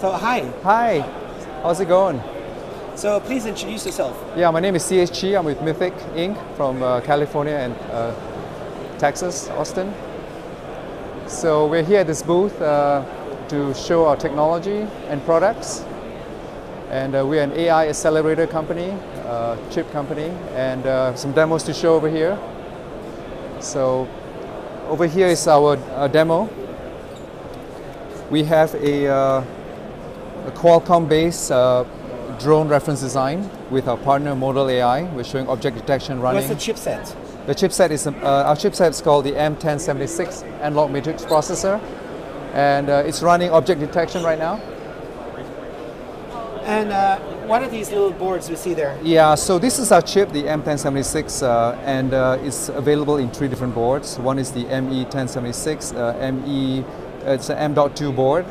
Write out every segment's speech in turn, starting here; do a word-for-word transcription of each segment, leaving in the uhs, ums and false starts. So hi. Hi. How's it going? So please introduce yourself. Yeah, my name is C H. Chi. I'm with Mythic Incorporated from uh, California and uh, Texas, Austin. So we're here at this booth uh, to show our technology and products. And uh, we're an A I accelerator company, uh, chip company, and uh, some demos to show over here. So over here is our uh, demo. We have a, uh, a Qualcomm-based uh, drone reference design with our partner Modal A I. We're showing object detection running. What's the chipset? The chipset is, uh, our chipset is called the M ten seventy-six Analog Matrix Processor, and uh, it's running object detection right now. And uh, what are these little boards we see there? Yeah, so this is our chip, the M ten seventy-six, uh, and uh, it's available in three different boards. One is the M E ten seventy-six, uh, ME, it's an M dot two board.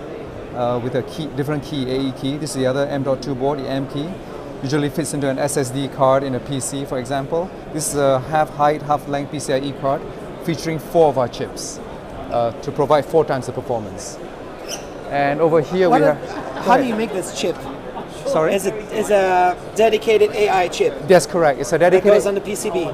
Uh, with a key, different key, A E key. This is the other M dot two board, the M key. Usually fits into an S S D card in a P C, for example. This is a half-height, half-length PCIe card featuring four of our chips uh, to provide four times the performance. And over here what we are, have... How do you make this chip? Sorry? Is it is a dedicated A I chip? That's correct. It's a dedicated... That goes on the P C B.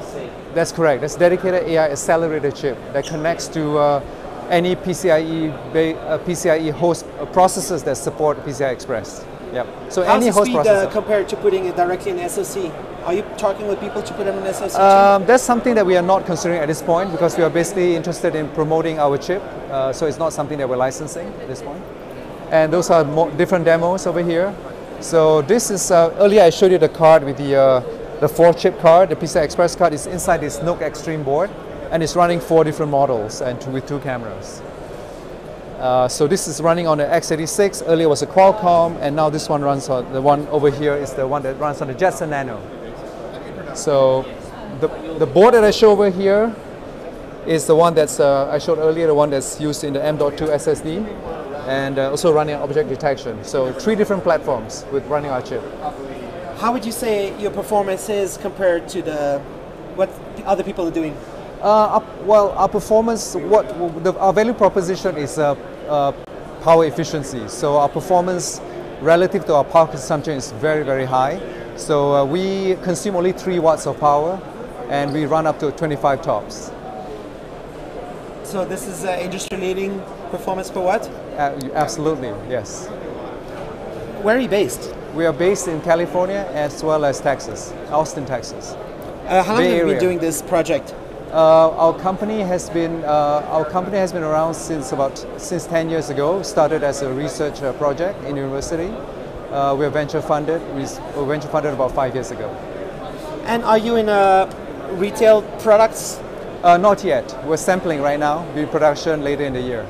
That's correct. That's a dedicated A I accelerator chip that connects to... Uh, any P C I E, P C I E host processors that support P C I Express. Yep. So how's any host speed, processor. Uh, compared to putting it directly in S O C? Are you talking with people to put them in S O C? Um, that's something that we are not considering at this point because we are basically interested in promoting our chip. Uh, so it's not something that we're licensing at this point. And those are more different demos over here. So this is, uh, earlier I showed you the card with the, uh, the four chip card. The P C I Express card is inside this Nook Extreme board. And it's running four different models and two, with two cameras. Uh, so this is running on the x eighty-six. Earlier was a Qualcomm, and now this one runs on the one over here is the one that runs on the Jetson Nano. So the the board that I show over here is the one that's uh, I showed earlier, the one that's used in the M dot two S S D, and uh, also running object detection. So three different platforms with running our chip. How would you say your performance is compared to the what other people are doing? Uh, our, well, our performance, what the, our value proposition is uh, uh, power efficiency. So our performance relative to our power consumption is very, very high. So uh, we consume only three watts of power, and we run up to twenty-five tops. So this is uh, industry-leading performance per watt? Uh, absolutely, yes. Where are you based? We are based in California as well as Texas, Austin, Texas. Uh, how long have you been doing this project? Uh, our company has been uh, our company has been around since about since ten years ago. Started as a research uh, project in university. Uh, we were venture funded. We were venture funded about five years ago. And are you in uh, retail products? Uh, not yet. We're sampling right now. We'll be production later in the year.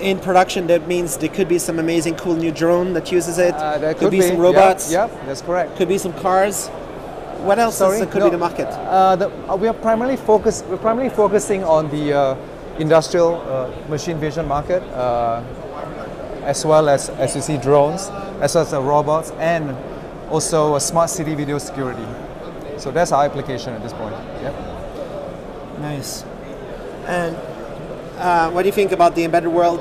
In production, that means there could be some amazing, cool new drone that uses it. Uh, there could, could be, be some robots. Yep, yep, that's correct. Could be some cars. What else Sorry? Is, could no, be the market? Uh, the, uh, we are primarily focused. We're primarily focusing on the uh, industrial uh, machine vision market, uh, as well as, as you see, drones, as well as the robots, and also a smart city video security. So that's our application at this point. Yep. Nice. And uh, what do you think about the embedded world?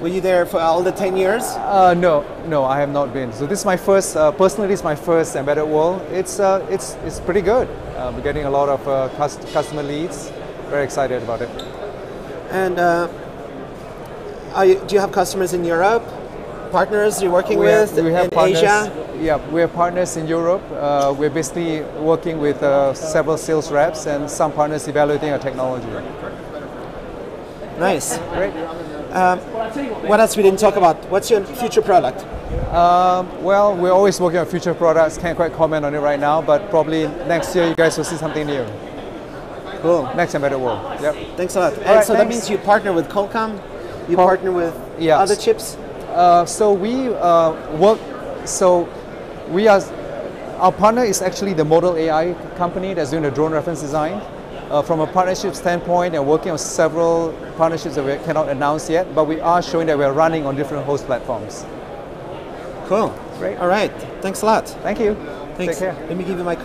Were you there for all the ten years? Uh, no, no, I have not been. So this is my first, uh, personally, this is my first Embedded World. It's, uh, it's, it's pretty good. Uh, we're getting a lot of uh, cust customer leads. Very excited about it. And uh, are you, do you have customers in Europe? Partners you're working we with have, we have in partners, Asia? Yeah, we have partners in Europe. Uh, we're basically working with uh, several sales reps and some partners evaluating our technology. Nice. Great. Um, what else we didn't talk about? What's your future product? Um, well, we're always working on future products. Can't quite comment on it right now, but probably next year you guys will see something new. Cool. Next Embedded World. Yep. Thanks a lot. All and right, so thanks. That means you partner with Qualcomm. You Qual partner with yeah. other chips. Uh, so we uh, work. So we are. Our partner is actually the Modal A I company that's doing the drone reference design. Uh, from a partnership standpoint, and working on several partnerships that we cannot announce yet, but we are showing that we're running on different host platforms. Cool. Great. All right. Thanks a lot. Thank you. Thanks. Take care. Let me give you my card.